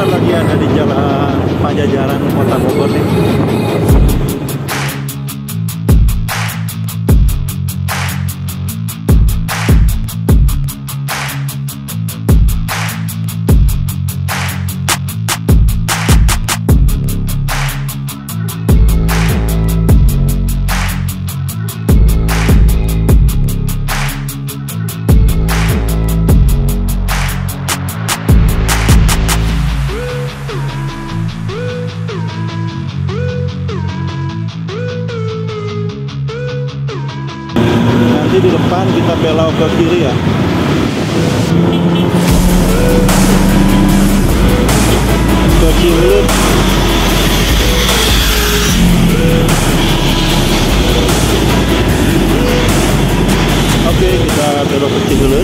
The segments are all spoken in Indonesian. kita lagi ada di jalan Pajajaran Kota Bogor nih. Di depan kita belok ke kiri ya. Ke kiri. Oke, kita belok ke kiri.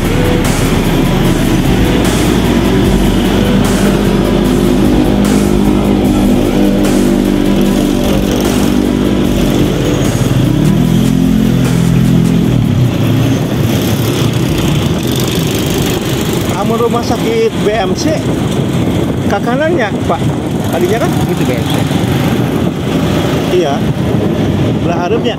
Rumah sakit BMC ke kanannya Pak, tadinya kan itu BMC, iya belah harapnya.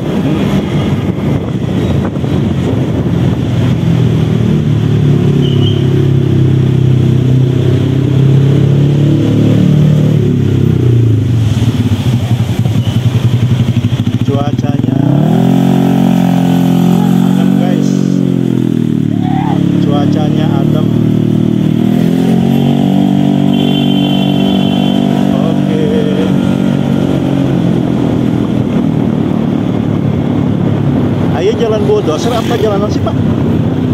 Jalan bulldozer apa jalan apa sih Pak?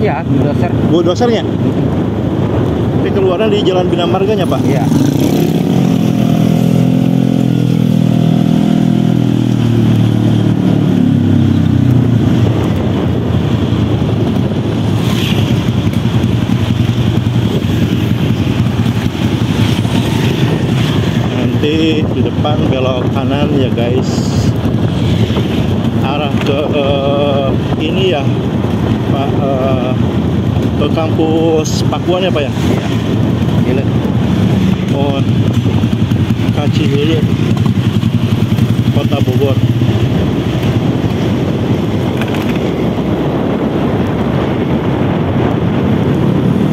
Ya, bulldozer. Bulldozer-nya? Ini keluarnya di Jalan Bina Marganya Pak? Iya. Nanti di depan belok kanan ya guys. Arah ke ini ya Pak, ke kampus Pakuan ya Pak ya? Iya. Ini. Oh, Kacihulu, Kota Bogor.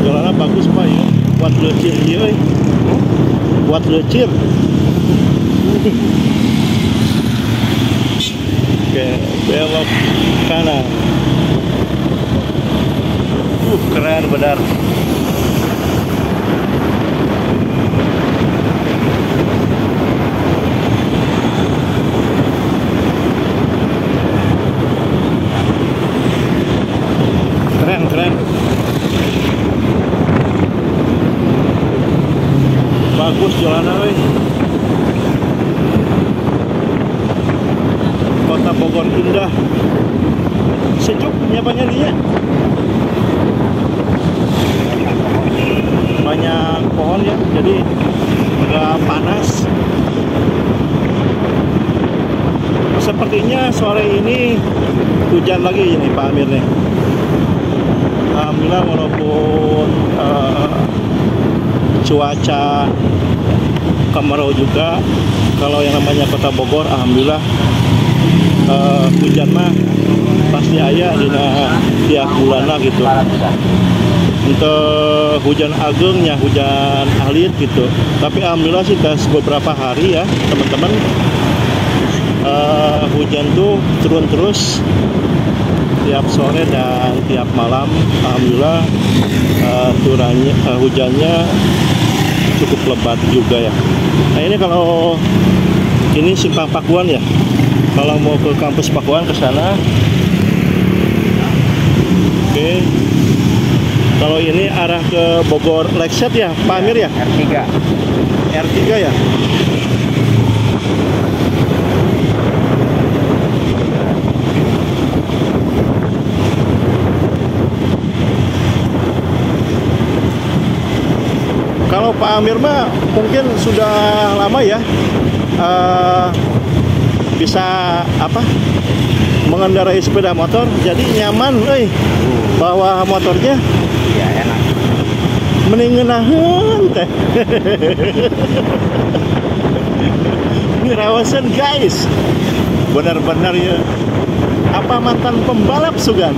Jalannya bagus Pak ya. Buat lecir ya. Buat lecir. Oke, belok kanan. Keren benar. Keren. Bagus jalanan, weh. Kota Bogor indah, sejuk, nyapa-nyapanya. Banyak pohon ya, jadi nggak panas. Sepertinya sore ini hujan lagi ini Pak Amir nih. Alhamdulillah walaupun cuaca kemarau juga, kalau yang namanya Kota Bogor, alhamdulillah. Hujan mah pasti ayah dina tiap bulan lah gitu. Untuk hujan agungnya, hujan alit gitu. Tapi alhamdulillah sih tas beberapa hari ya teman-teman, hujan tuh turun terus tiap sore dan tiap malam. Alhamdulillah hujannya cukup lebat juga ya. Nah ini kalau ini simpang Pakuan ya. Kalau mau ke kampus Pakuan ke sana. Oke. Kalau ini arah ke Bogor Lexjet ya, Pak Amir ya? R3. R3 ya? Kalau Pak Amir mah mungkin sudah lama ya. Bisa apa mengendarai sepeda motor, jadi nyaman, bawa motornya. Iya, enak. menengenahan teh. Ngerawasan guys, benar-benar ya apa mantan pembalap sugan.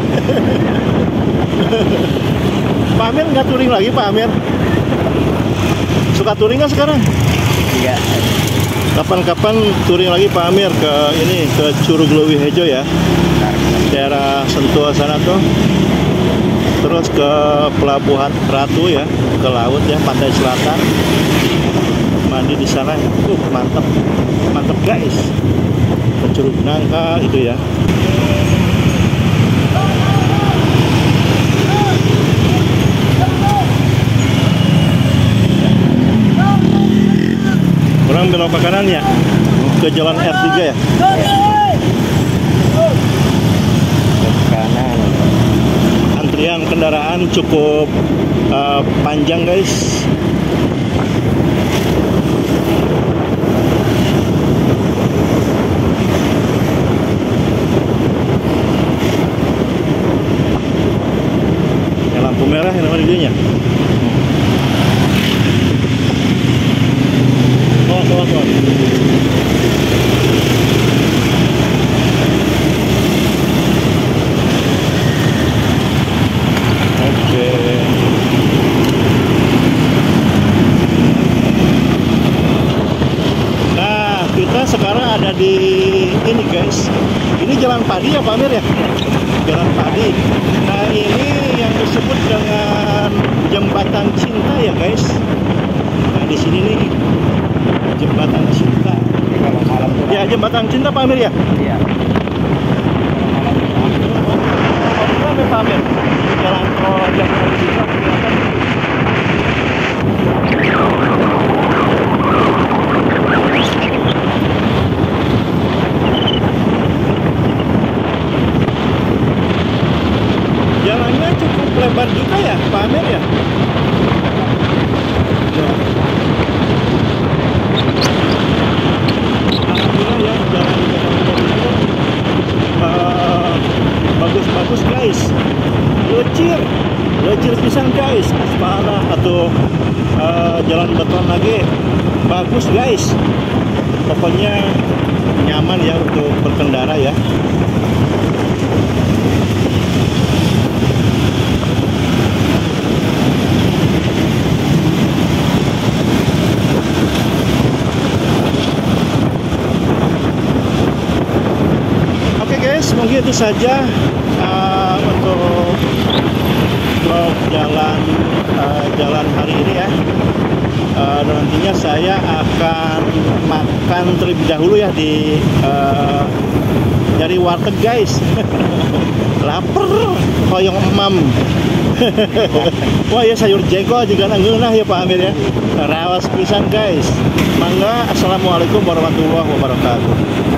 Pak Amir nggak touring lagi? Pak Amir suka touring kan sekarang? Iya. Kapan-kapan touring lagi Pak Amir ke ini, ke Curug Lewi Hejo ya, daerah Sentua sana tuh, terus ke Pelabuhan Ratu ya, ke laut ya, pantai selatan, mandi di sana. Mantep, mantep guys, ke Curug Nangka itu ya. Orang belok ke kanan ya, ke jalan R3 ya. Antrian kendaraan cukup panjang guys. Yang lampu merah yang namanya videonya. Jalan padi ya Pak Amir ya, jalan padi. Nah ini yang disebut dengan Jembatan Cinta ya guys. Nah di sini nih Jembatan Cinta. Ya Jembatan Cinta Pak Amir ya. Iya. Pak Amir jalan tol Jembatan Cinta. Lebar juga ya Pak Amir ya. Alhamdulillah ya, jalan bagus-bagus guys, lecir pisang guys, aspal atau jalan beton lagi bagus guys, pokoknya nyaman ya untuk berkendara ya. Mungkin itu saja untuk vlog jalan hari ini ya. Nantinya saya akan makan terlebih dahulu ya di dari warteg guys. Laper koyong emam. Wah ya sayur jengkol juga ngeunah ya Pak Amir ya. Rawas pisan guys. Mangga, assalamualaikum warahmatullahi wabarakatuh.